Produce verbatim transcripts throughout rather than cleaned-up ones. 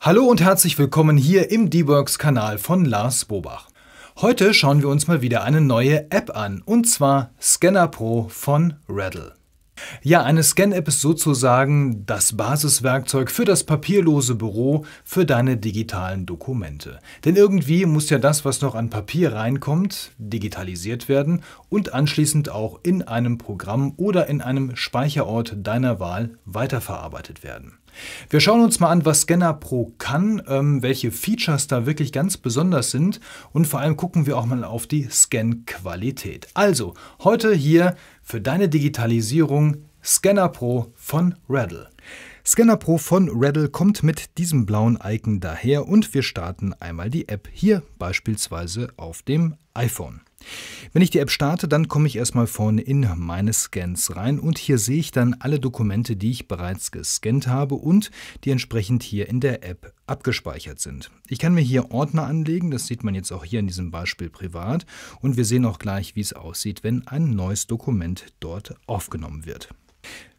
Hallo und herzlich willkommen hier im D-Works-Kanal von Lars Bobach. Heute schauen wir uns mal wieder eine neue App an, und zwar Scanner Pro von Readdle. Ja, eine Scan-App ist sozusagen das Basiswerkzeug für das papierlose Büro, für deine digitalen Dokumente. Denn irgendwie muss ja das, was noch an Papier reinkommt, digitalisiert werden und anschließend auch in einem Programm oder in einem Speicherort deiner Wahl weiterverarbeitet werden. Wir schauen uns mal an, was Scanner Pro kann, welche Features da wirklich ganz besonders sind, und vor allem gucken wir auch mal auf die Scan-Qualität. Also, heute hier für deine Digitalisierung Scanner Pro von Readdle. Scanner Pro von Readdle kommt mit diesem blauen Icon daher, und wir starten einmal die App, hier beispielsweise auf dem iPhone. Wenn ich die App starte, dann komme ich erstmal vorne in meine Scans rein, und hier sehe ich dann alle Dokumente, die ich bereits gescannt habe und die entsprechend hier in der App abgespeichert sind. Ich kann mir hier Ordner anlegen, das sieht man jetzt auch hier in diesem Beispiel privat, und wir sehen auch gleich, wie es aussieht, wenn ein neues Dokument dort aufgenommen wird.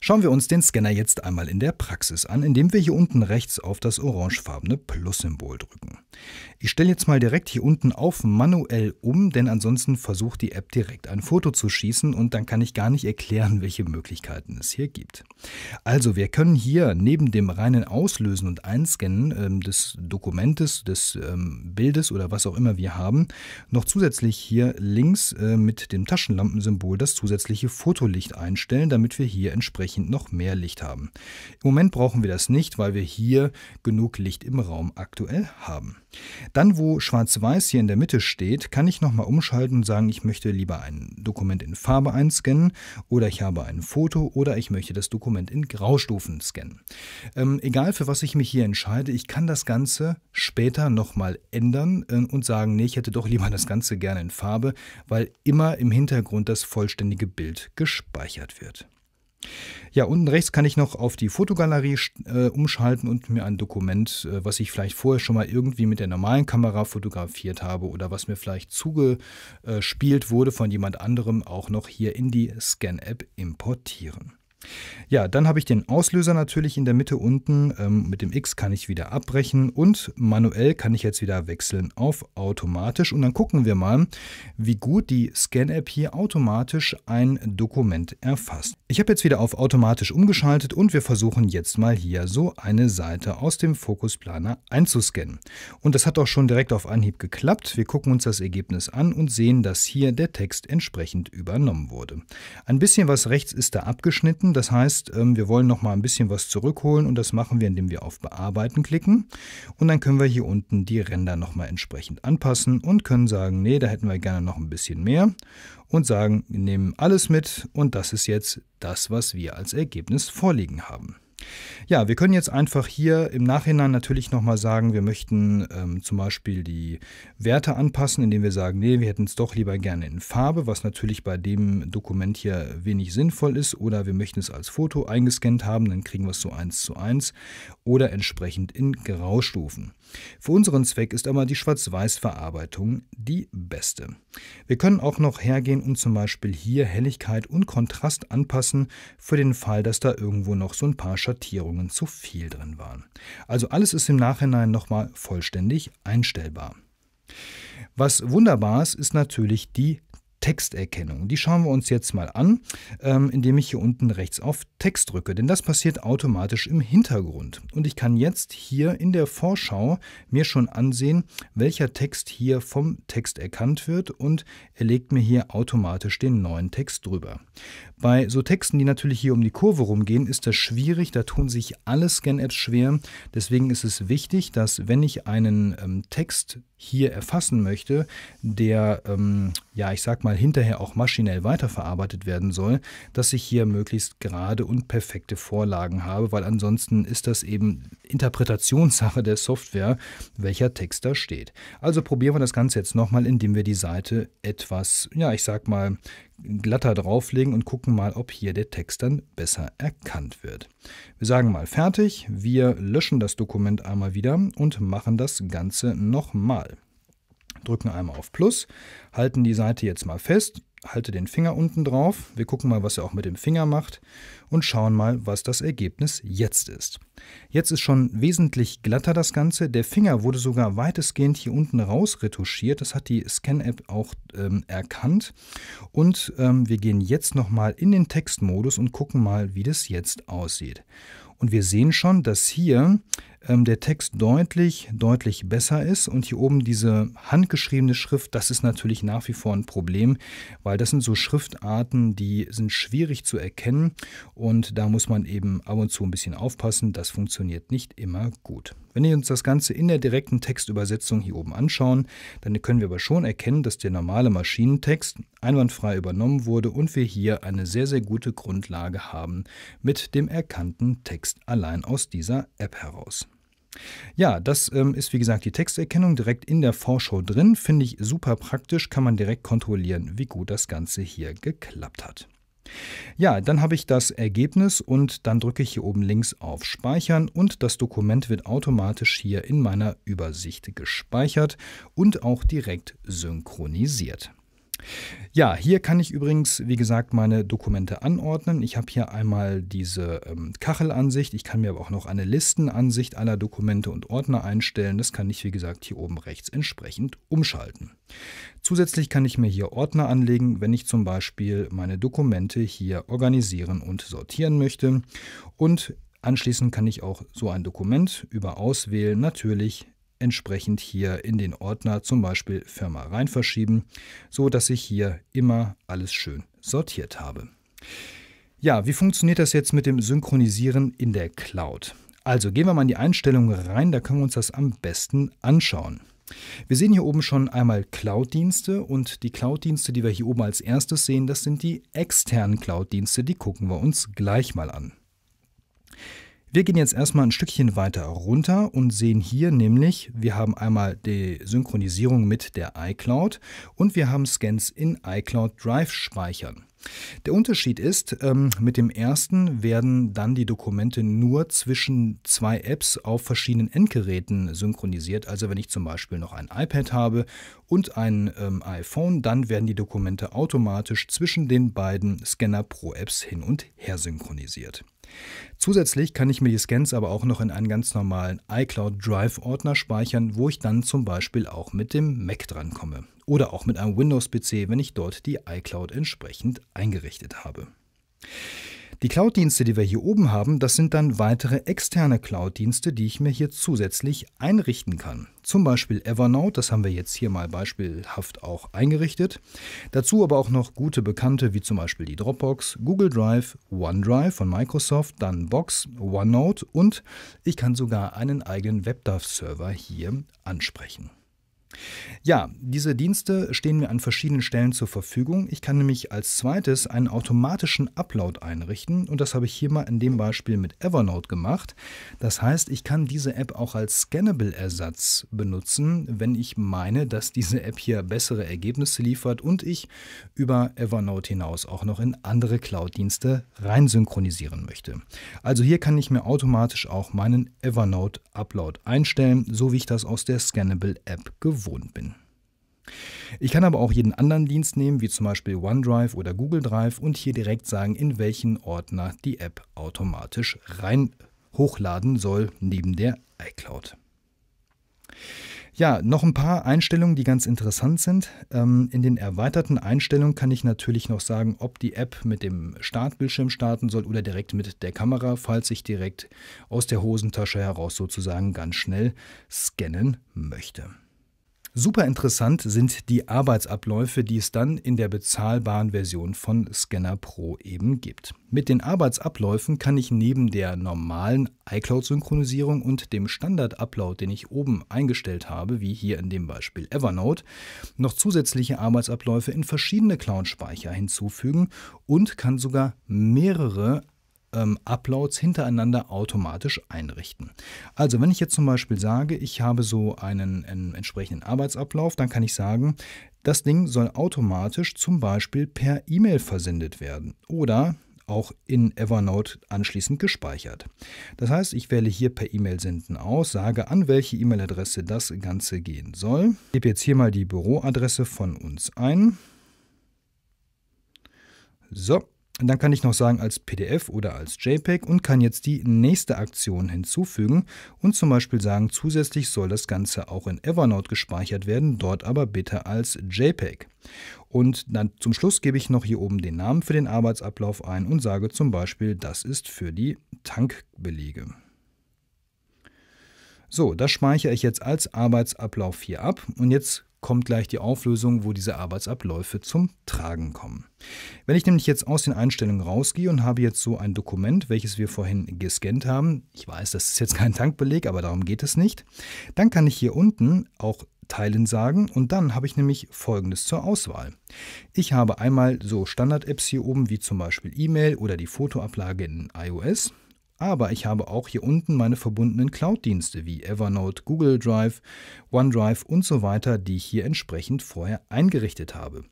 Schauen wir uns den Scanner jetzt einmal in der Praxis an, indem wir hier unten rechts auf das orangefarbene Plus-Symbol drücken. Ich stelle jetzt mal direkt hier unten auf manuell um, denn ansonsten versucht die App direkt ein Foto zu schießen, und dann kann ich gar nicht erklären, welche Möglichkeiten es hier gibt. Also wir können hier neben dem reinen Auslösen und Einscannen ähm, des Dokumentes, des ähm, Bildes oder was auch immer wir haben, noch zusätzlich hier links äh, mit dem Taschenlampensymbol das zusätzliche Fotolicht einstellen, damit wir hier entsprechend noch mehr Licht haben. Im Moment brauchen wir das nicht, weil wir hier genug Licht im Raum aktuell haben. Dann, wo schwarz-weiß hier in der Mitte steht, kann ich nochmal umschalten und sagen, ich möchte lieber ein Dokument in Farbe einscannen, oder ich habe ein Foto, oder ich möchte das Dokument in Graustufen scannen. Ähm, egal, für was ich mich hier entscheide, ich kann das Ganze später nochmal ändern äh, und sagen, nee, ich hätte doch lieber das Ganze gerne in Farbe, weil immer im Hintergrund das vollständige Bild gespeichert wird. Ja, unten rechts kann ich noch auf die Fotogalerie äh, umschalten und mir ein Dokument, äh, was ich vielleicht vorher schon mal irgendwie mit der normalen Kamera fotografiert habe oder was mir vielleicht zugespielt wurde von jemand anderem, auch noch hier in die Scan-App importieren. Ja, dann habe ich den Auslöser natürlich in der Mitte unten. Ähm, mit dem X kann ich wieder abbrechen, und manuell kann ich jetzt wieder wechseln auf automatisch. Und dann gucken wir mal, wie gut die Scan-App hier automatisch ein Dokument erfasst. Ich habe jetzt wieder auf automatisch umgeschaltet, und wir versuchen jetzt mal hier so eine Seite aus dem Fokusplaner einzuscannen. Und das hat auch schon direkt auf Anhieb geklappt. Wir gucken uns das Ergebnis an und sehen, dass hier der Text entsprechend übernommen wurde. Ein bisschen was rechts ist da abgeschnitten. Das heißt, wir wollen noch mal ein bisschen was zurückholen, und das machen wir, indem wir auf Bearbeiten klicken, und dann können wir hier unten die Ränder noch mal entsprechend anpassen und können sagen, nee, da hätten wir gerne noch ein bisschen mehr, und sagen, wir nehmen alles mit, und das ist jetzt das, was wir als Ergebnis vorliegen haben. Ja, wir können jetzt einfach hier im Nachhinein natürlich nochmal sagen, wir möchten ähm, zum Beispiel die Werte anpassen, indem wir sagen, nee, wir hätten es doch lieber gerne in Farbe, was natürlich bei dem Dokument hier wenig sinnvoll ist, oder wir möchten es als Foto eingescannt haben, dann kriegen wir es so eins zu eins oder entsprechend in Graustufen. Für unseren Zweck ist aber die Schwarz-Weiß-Verarbeitung die beste. Wir können auch noch hergehen und zum Beispiel hier Helligkeit und Kontrast anpassen, für den Fall, dass da irgendwo noch so ein paar Schattierungen zu viel drin waren. Also alles ist im Nachhinein nochmal vollständig einstellbar. Was wunderbar ist, ist natürlich die Texterkennung. Die schauen wir uns jetzt mal an, indem ich hier unten rechts auf Text drücke, denn das passiert automatisch im Hintergrund. Und ich kann jetzt hier in der Vorschau mir schon ansehen, welcher Text hier vom Text erkannt wird, und er legt mir hier automatisch den neuen Text drüber. Bei so Texten, die natürlich hier um die Kurve rumgehen, ist das schwierig, da tun sich alle Scan-Apps schwer. Deswegen ist es wichtig, dass, wenn ich einen ähm, Text hier erfassen möchte, der, ähm, ja, ich sag mal, hinterher auch maschinell weiterverarbeitet werden soll, dass ich hier möglichst gerade und perfekte Vorlagen habe, weil ansonsten ist das eben Interpretationssache der Software, welcher Text da steht. Also probieren wir das Ganze jetzt nochmal, indem wir die Seite etwas, ja, ich sag mal, glatter drauflegen und gucken mal, ob hier der Text dann besser erkannt wird. Wir sagen mal fertig, wir löschen das Dokument einmal wieder und machen das Ganze nochmal. Drücken einmal auf Plus, halten die Seite jetzt mal fest halte den Finger unten drauf. Wir gucken mal, was er auch mit dem Finger macht und schauen mal, was das Ergebnis jetzt ist. Jetzt ist schon wesentlich glatter das Ganze. Der Finger wurde sogar weitestgehend hier unten rausretuschiert. Das hat die Scan-App auch ähm, erkannt. Und ähm, wir gehen jetzt nochmal in den Textmodus und gucken mal, wie das jetzt aussieht. Und wir sehen schon, dass hier ähm, der Text deutlich, deutlich besser ist. Und hier oben diese handgeschriebene Schrift, das ist natürlich nach wie vor ein Problem, weil das sind so Schriftarten, die sind schwierig zu erkennen. Und da muss man eben ab und zu ein bisschen aufpassen. Das funktioniert nicht immer gut. Wenn wir uns das Ganze in der direkten Textübersetzung hier oben anschauen, dann können wir aber schon erkennen, dass der normale Maschinentext einwandfrei übernommen wurde und wir hier eine sehr, sehr gute Grundlage haben mit dem erkannten Text allein aus dieser App heraus. Ja, das ähm, ist wie gesagt die Texterkennung direkt in der Vorschau drin. Finde ich super praktisch, kann man direkt kontrollieren, wie gut das Ganze hier geklappt hat. Ja, dann habe ich das Ergebnis und dann drücke ich hier oben links auf Speichern und das Dokument wird automatisch hier in meiner Übersicht gespeichert und auch direkt synchronisiert. Ja, hier kann ich übrigens, wie gesagt, meine Dokumente anordnen. Ich habe hier einmal diese ähm, Kachelansicht. Ich kann mir aber auch noch eine Listenansicht aller Dokumente und Ordner einstellen. Das kann ich, wie gesagt, hier oben rechts entsprechend umschalten. Zusätzlich kann ich mir hier Ordner anlegen, wenn ich zum Beispiel meine Dokumente hier organisieren und sortieren möchte. Und anschließend kann ich auch so ein Dokument über Auswählen natürlich entsprechend hier in den Ordner zum Beispiel Firma rein verschieben, so dass ich hier immer alles schön sortiert habe. Ja, wie funktioniert das jetzt mit dem Synchronisieren in der Cloud? Also gehen wir mal in die Einstellungen rein, da können wir uns das am besten anschauen. Wir sehen hier oben schon einmal Cloud-Dienste und die Cloud-Dienste, die wir hier oben als erstes sehen, das sind die externen Cloud-Dienste, die gucken wir uns gleich mal an. Wir gehen jetzt erstmal ein Stückchen weiter runter und sehen hier nämlich, wir haben einmal die Synchronisierung mit der iCloud und wir haben Scans in iCloud Drive speichern. Der Unterschied ist, ähm, mit dem ersten werden dann die Dokumente nur zwischen zwei Apps auf verschiedenen Endgeräten synchronisiert. Also wenn ich zum Beispiel noch ein iPad habe und ein ähm, iPhone, dann werden die Dokumente automatisch zwischen den beiden Scanner Pro Apps hin und her synchronisiert. Zusätzlich kann ich mir die Scans aber auch noch in einen ganz normalen iCloud Drive Ordner speichern, wo ich dann zum Beispiel auch mit dem Mac drankomme. Oder auch mit einem Windows-P C, wenn ich dort die iCloud entsprechend eingerichtet habe. Die Cloud-Dienste, die wir hier oben haben, das sind dann weitere externe Cloud-Dienste, die ich mir hier zusätzlich einrichten kann. Zum Beispiel Evernote, das haben wir jetzt hier mal beispielhaft auch eingerichtet. Dazu aber auch noch gute Bekannte wie zum Beispiel die Dropbox, Google Drive, OneDrive von Microsoft, dann Box, OneNote und ich kann sogar einen eigenen WebDAV-Server hier ansprechen. Ja, diese Dienste stehen mir an verschiedenen Stellen zur Verfügung. Ich kann nämlich als zweites einen automatischen Upload einrichten und das habe ich hier mal in dem Beispiel mit Evernote gemacht. Das heißt, ich kann diese App auch als Scannable-Ersatz benutzen, wenn ich meine, dass diese App hier bessere Ergebnisse liefert und ich über Evernote hinaus auch noch in andere Cloud-Dienste rein synchronisieren möchte. Also hier kann ich mir automatisch auch meinen Evernote-Upload einstellen, so wie ich das aus der Scannable-App gewohnt bin. Ich kann aber auch jeden anderen Dienst nehmen, wie zum Beispiel OneDrive oder Google Drive und hier direkt sagen, in welchen Ordner die App automatisch rein hochladen soll, neben der iCloud. Ja, noch ein paar Einstellungen, die ganz interessant sind. Ähm, in den erweiterten Einstellungen kann ich natürlich noch sagen, ob die App mit dem Startbildschirm starten soll oder direkt mit der Kamera, falls ich direkt aus der Hosentasche heraus sozusagen ganz schnell scannen möchte. Super interessant sind die Arbeitsabläufe, die es dann in der bezahlbaren Version von Scanner Pro eben gibt. Mit den Arbeitsabläufen kann ich neben der normalen iCloud-Synchronisierung und dem Standard-Upload, den ich oben eingestellt habe, wie hier in dem Beispiel Evernote, noch zusätzliche Arbeitsabläufe in verschiedene Cloud-Speicher hinzufügen und kann sogar mehrere Ähm, Uploads hintereinander automatisch einrichten. Also wenn ich jetzt zum Beispiel sage, ich habe so einen, einen entsprechenden Arbeitsablauf, dann kann ich sagen, das Ding soll automatisch zum Beispiel per E-Mail versendet werden oder auch in Evernote anschließend gespeichert. Das heißt, ich wähle hier per E-Mail senden aus, sage an welche E-Mail-Adresse das Ganze gehen soll. Ich gebe jetzt hier mal die Büroadresse von uns ein. So, und dann kann ich noch sagen als P D F oder als JPEG und kann jetzt die nächste Aktion hinzufügen und zum Beispiel sagen, zusätzlich soll das Ganze auch in Evernote gespeichert werden, dort aber bitte als JPEG. Und dann zum Schluss gebe ich noch hier oben den Namen für den Arbeitsablauf ein und sage zum Beispiel, das ist für die Tankbelege. So, das speichere ich jetzt als Arbeitsablauf hier ab und jetzt kommt gleich die Auflösung, wo diese Arbeitsabläufe zum Tragen kommen. Wenn ich nämlich jetzt aus den Einstellungen rausgehe und habe jetzt so ein Dokument, welches wir vorhin gescannt haben, ich weiß, das ist jetzt kein Tankbeleg, aber darum geht es nicht, dann kann ich hier unten auch Teilen sagen und dann habe ich nämlich Folgendes zur Auswahl. Ich habe einmal so Standard-Apps hier oben, wie zum Beispiel E-Mail oder die Fotoablage in iOS. Aber ich habe auch hier unten meine verbundenen Cloud-Dienste wie Evernote, Google Drive, OneDrive und so weiter, die ich hier entsprechend vorher eingerichtet habe.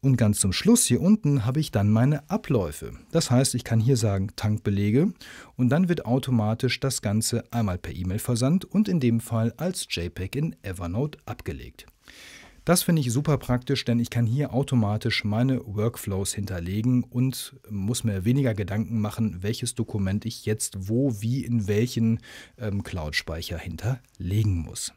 Und ganz zum Schluss hier unten habe ich dann meine Abläufe. Das heißt, ich kann hier sagen Tankbelege und dann wird automatisch das Ganze einmal per E-Mail versandt und in dem Fall als JPEG in Evernote abgelegt. Das finde ich super praktisch, denn ich kann hier automatisch meine Workflows hinterlegen und muss mir weniger Gedanken machen, welches Dokument ich jetzt wo, wie, in welchen ähm, Cloud-Speicher hinterlegen muss.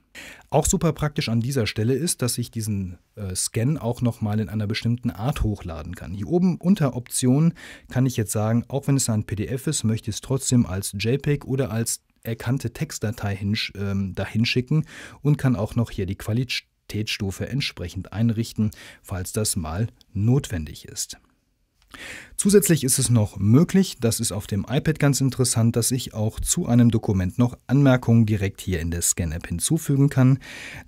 Auch super praktisch an dieser Stelle ist, dass ich diesen äh, Scan auch nochmal in einer bestimmten Art hochladen kann. Hier oben unter Optionen kann ich jetzt sagen, auch wenn es ein P D F ist, möchte ich es trotzdem als JPEG oder als erkannte Textdatei hin, ähm, dahin schicken und kann auch noch hier die Qualität Qualitätsstufe entsprechend einrichten, falls das mal notwendig ist. Zusätzlich ist es noch möglich, das ist auf dem iPad ganz interessant, dass ich auch zu einem Dokument noch Anmerkungen direkt hier in der Scan-App hinzufügen kann.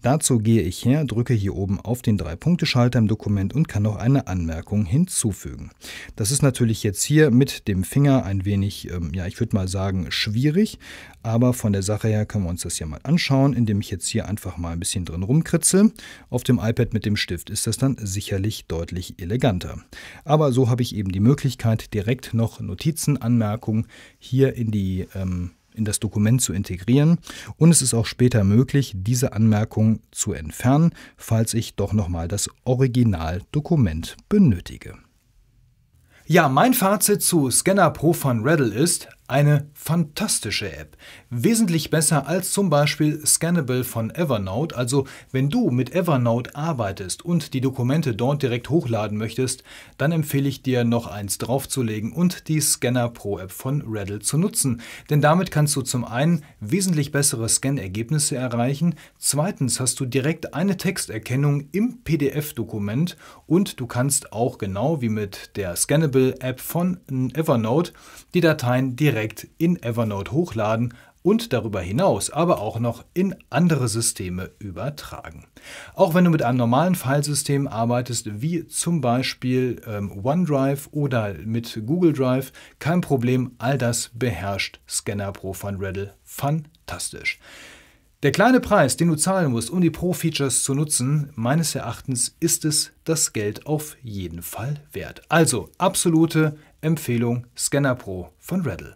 Dazu gehe ich her, drücke hier oben auf den Drei-Punkte-Schalter im Dokument und kann noch eine Anmerkung hinzufügen. Das ist natürlich jetzt hier mit dem Finger ein wenig, ähm, ja, ich würde mal sagen, schwierig, aber von der Sache her können wir uns das hier mal anschauen, indem ich jetzt hier einfach mal ein bisschen drin rumkritze. Auf dem iPad mit dem Stift ist das dann sicherlich deutlich eleganter. Aber so habe ich eben die Möglichkeit, direkt noch Notizen, Anmerkungen hier in, die, ähm, in das Dokument zu integrieren. Und es ist auch später möglich, diese Anmerkungen zu entfernen, falls ich doch nochmal das Originaldokument benötige. Ja, mein Fazit zu Scanner Pro von Readdle ist eine fantastische App. Wesentlich besser als zum Beispiel Scannable von Evernote. Also wenn du mit Evernote arbeitest und die Dokumente dort direkt hochladen möchtest, dann empfehle ich dir noch eins draufzulegen und die Scanner Pro App von Readdle zu nutzen. Denn damit kannst du zum einen wesentlich bessere Scan-Ergebnisse erreichen, zweitens hast du direkt eine Texterkennung im P D F-Dokument und du kannst auch genau wie mit der Scannable App von Evernote die Dateien direkt in Evernote hochladen und darüber hinaus aber auch noch in andere Systeme übertragen. Auch wenn du mit einem normalen Filesystem arbeitest, wie zum Beispiel ähm, OneDrive oder mit Google Drive, kein Problem, all das beherrscht Scanner Pro von Readdle fantastisch. Der kleine Preis, den du zahlen musst, um die Pro-Features zu nutzen, meines Erachtens ist es das Geld auf jeden Fall wert. Also absolute Empfehlung Scanner Pro von Readdle.